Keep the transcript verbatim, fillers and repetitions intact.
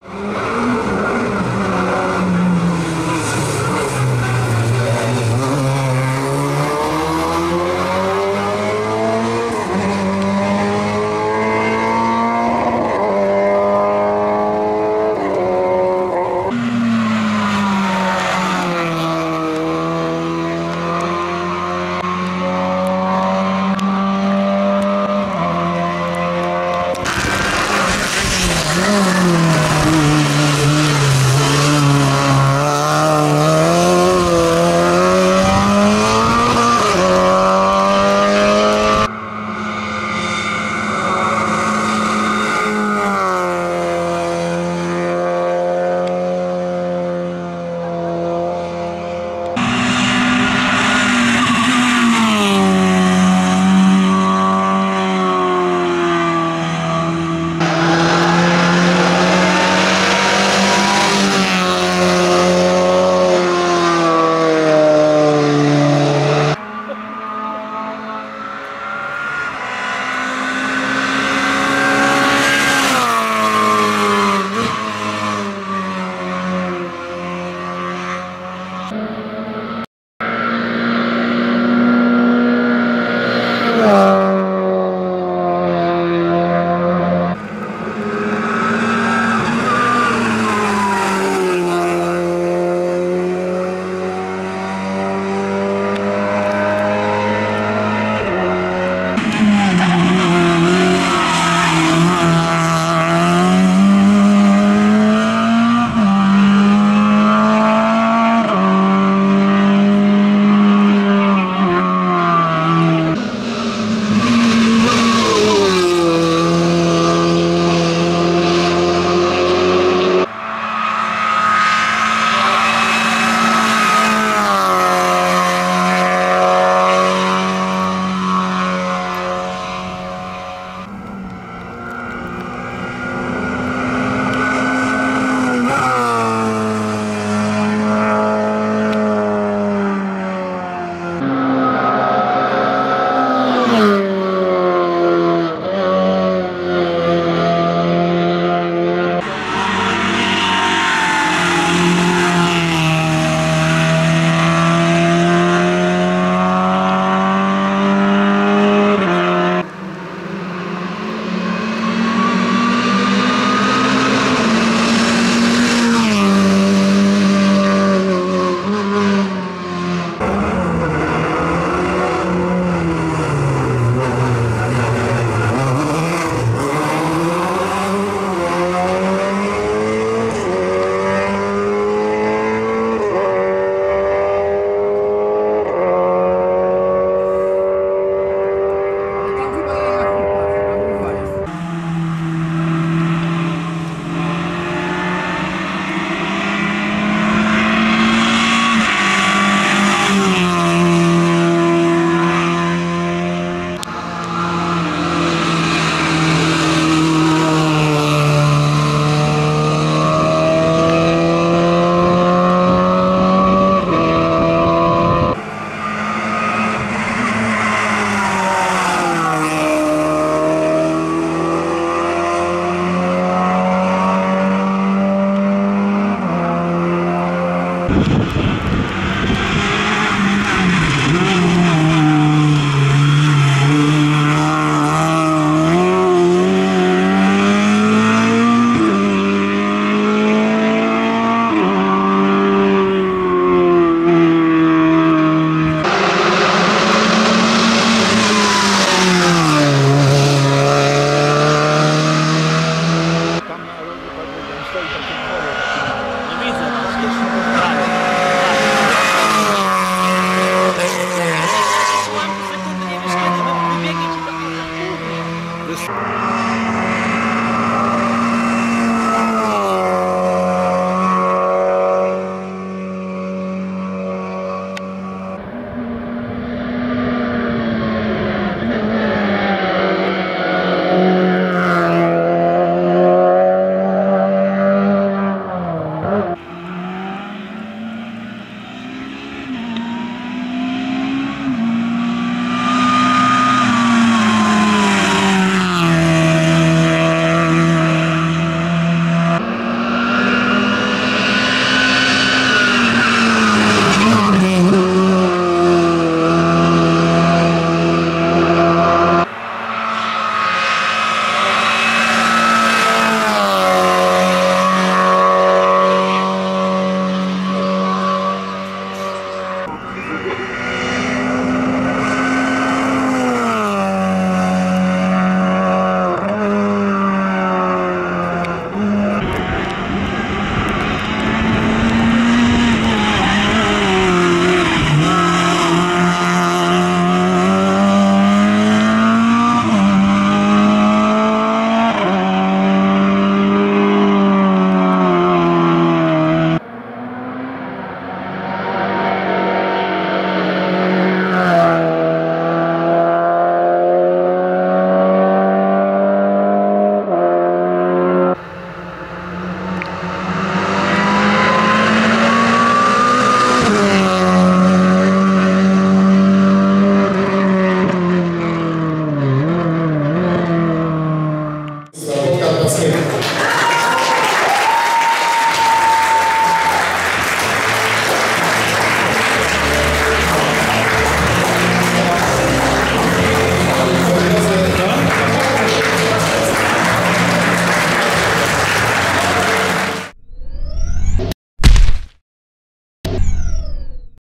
This